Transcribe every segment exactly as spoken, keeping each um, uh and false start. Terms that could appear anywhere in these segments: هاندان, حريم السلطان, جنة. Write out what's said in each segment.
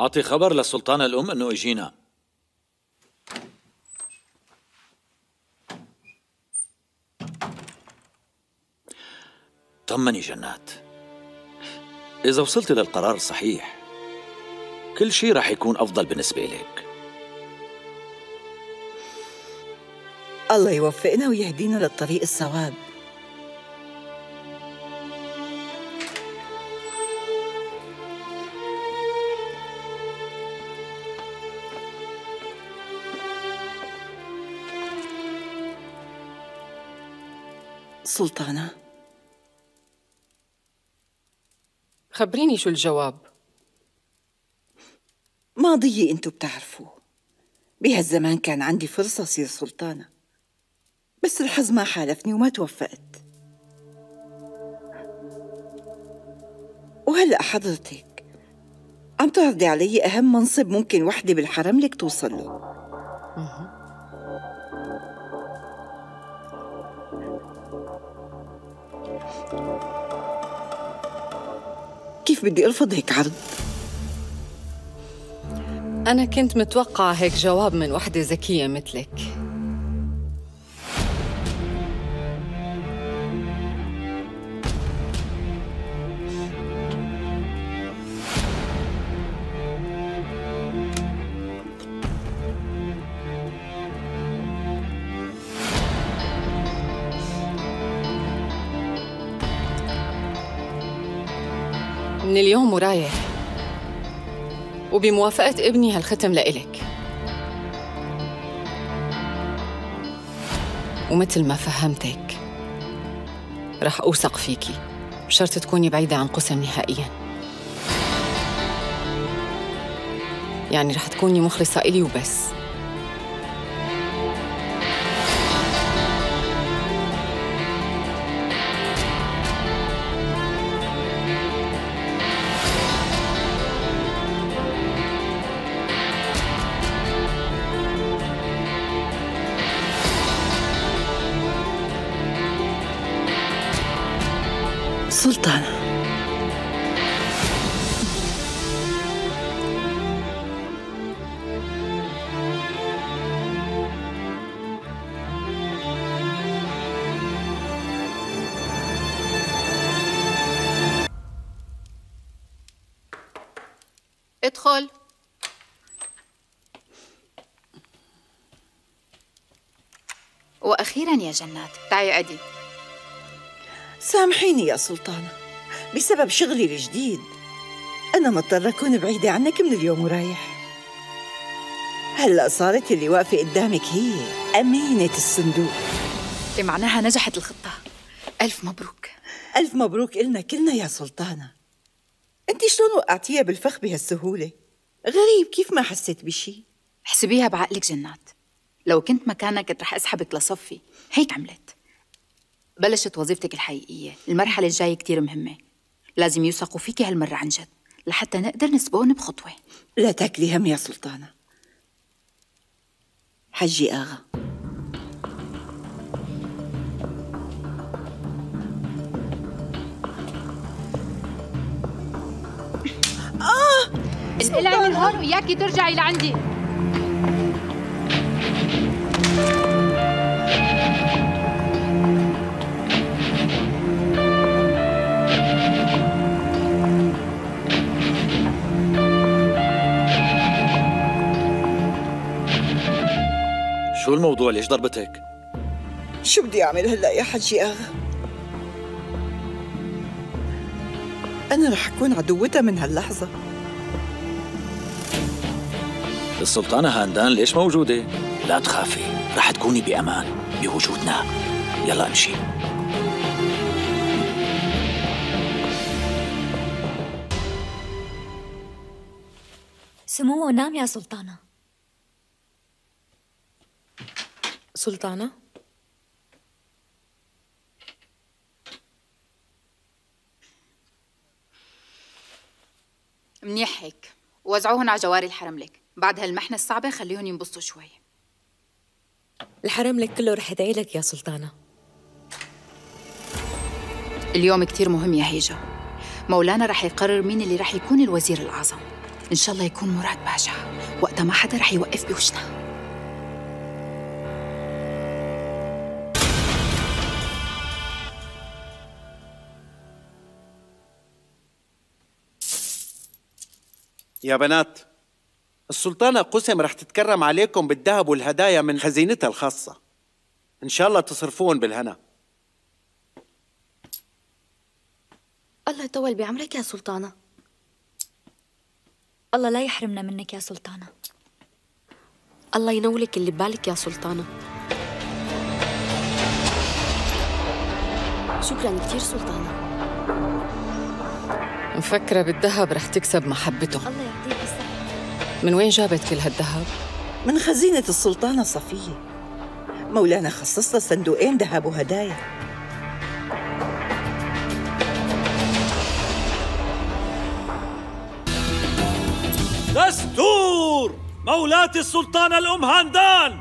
أعطي خبر للسلطانة الأم أنه إجينا. طمني جنات، إذا وصلت للقرار الصحيح كل شيء راح يكون أفضل بالنسبة لك. الله يوفقنا ويهدينا للطريق الصواب. سلطانة، خبريني شو الجواب. ماضيي انتو بتعرفوه، بهالزمان كان عندي فرصة صير سلطانة، بس الحظ ما حالفني وما توفقت. وهلأ حضرتك عم تعرضي علي أهم منصب ممكن وحدة بالحرم لك توصل له. كيف بدي أرفض هيك عرض؟ أنا كنت متوقعة هيك جواب من وحدة ذكية مثلك. من اليوم ورايح وبموافقة ابني هالختم لإلك، ومثل ما فهمتك رح أوثق فيكي بشرط تكوني بعيدة عن قسم نهائياً. يعني رح تكوني مخلصة إلي وبس. سلطانة، ادخل. وأخيراً يا جنات، تعي عدي. سامحيني يا سلطانة، بسبب شغلي الجديد أنا مضطرة أكون بعيدة عنك من اليوم ورايح. هلأ صارت اللي واقفة قدامك هي أمينة الصندوق، اللي معناها نجحت الخطة. ألف مبروك. ألف مبروك إلنا كلنا يا سلطانة. أنت شلون وقعتيها بالفخ بهالسهولة؟ غريب كيف ما حسيت بشي. احسبيها بعقلك جنات، لو كنت مكانك كنت رح أسحبك لصفي. هيك عملت. بلشت وظيفتك الحقيقية، المرحلة الجاية كتير مهمة، لازم يوثقوا فيكي هالمرة عن جد لحتى نقدر نسبقهم بخطوة. لا تاكلي هم يا سلطانة. حجي آغا، آه القلعي من هون وياكي ترجعي لعندي. شو الموضوع؟ ليش ضربتك؟ شو بدي أعمل هلأ يا حجي آغا؟ أنا رح أكون عدوتها من هاللحظة. السلطانة هاندان ليش موجودة؟ لا تخافي، رح تكوني بأمان بوجودنا. يلا امشي. سموه نام يا سلطانة. سلطانة؟ منيح هيك، وزعوهن على جواري الحرم لك، بعد هالمحنة الصعبة خليهن ينبسطوا شوي. الحرم لك كله رح يدعي لك يا سلطانة. اليوم كتير مهم يا هيجة، مولانا رح يقرر مين اللي رح يكون الوزير الأعظم. إن شاء الله يكون مراد باشا، وقتها ما حدا رح يوقف بوجهنا. يا بنات، السلطانة قسم رح تتكرم عليكم بالذهب والهدايا من خزينتها الخاصة، إن شاء الله تصرفون بالهنا. الله يطول بعمرك يا سلطانة. الله لا يحرمنا منك يا سلطانة. الله ينولك اللي ببالك يا سلطانة. شكراً كثير سلطانة. مفكرة بالذهب رح تكسب محبته. الله يعطيك الصحة. من وين جابت كل هالذهب؟ من خزينة السلطانة صفية، مولانا خصص لها صندوقين ذهب وهدايا. دستور مولاة السلطانة الأم هاندان.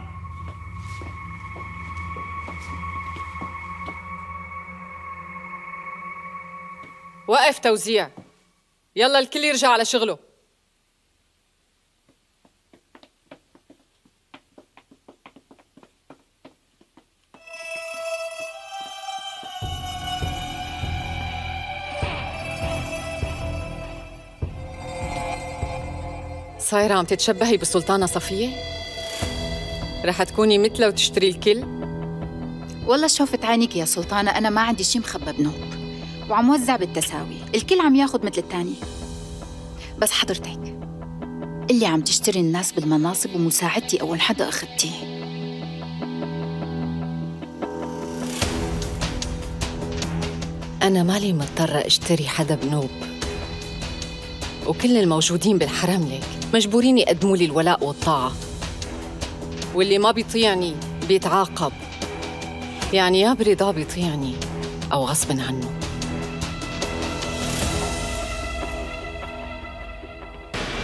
وقف توزيع، يلا الكل يرجع على شغله. صايرة عم تتشبهي بالسلطانة صفية؟ رح تكوني مثلها وتشتري الكل؟ والله شوفت عينيك يا سلطانة، أنا ما عندي شي مخبى بنوب، وعم وزع بالتساوي، الكل عم ياخد مثل الثاني. بس حضرتك اللي عم تشتري الناس بالمناصب ومساعدتي أول حدا أخدتيه. أنا مالي مضطرة أشتري حدا بنوب، وكل الموجودين بالحرم لك مجبورين يقدموا لي الولاء والطاعة، واللي ما بيطيعني بيتعاقب، يعني يا برضا بيطيعني أو غصب عنه.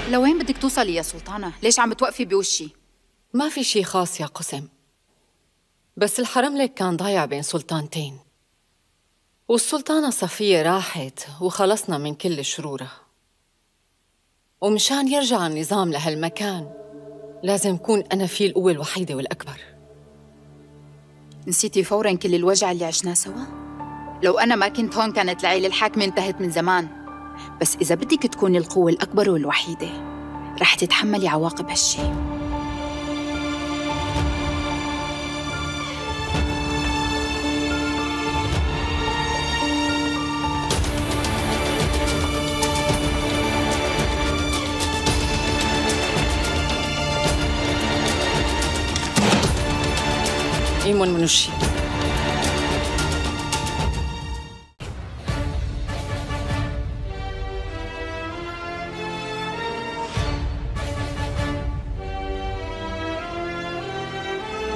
لوين بدك توصلي يا سلطانة؟ ليش عم توقفي بوشي؟ ما في شي خاص يا قسم، بس الحرم لك كان ضايع بين سلطانتين، والسلطانة صفية راحت وخلصنا من كل شرورها، ومشان يرجع النظام لهالمكان لازم كون أنا فيه القوة الوحيدة والأكبر. نسيتي فوراً كل الوجع اللي عشناه سوا؟ لو أنا ما كنت هون كانت العيلة الحاكمة انتهت من زمان. بس إذا بدك تكوني القوة الأكبر والوحيدة رح تتحملي عواقب هالشي. إيمون منوشي.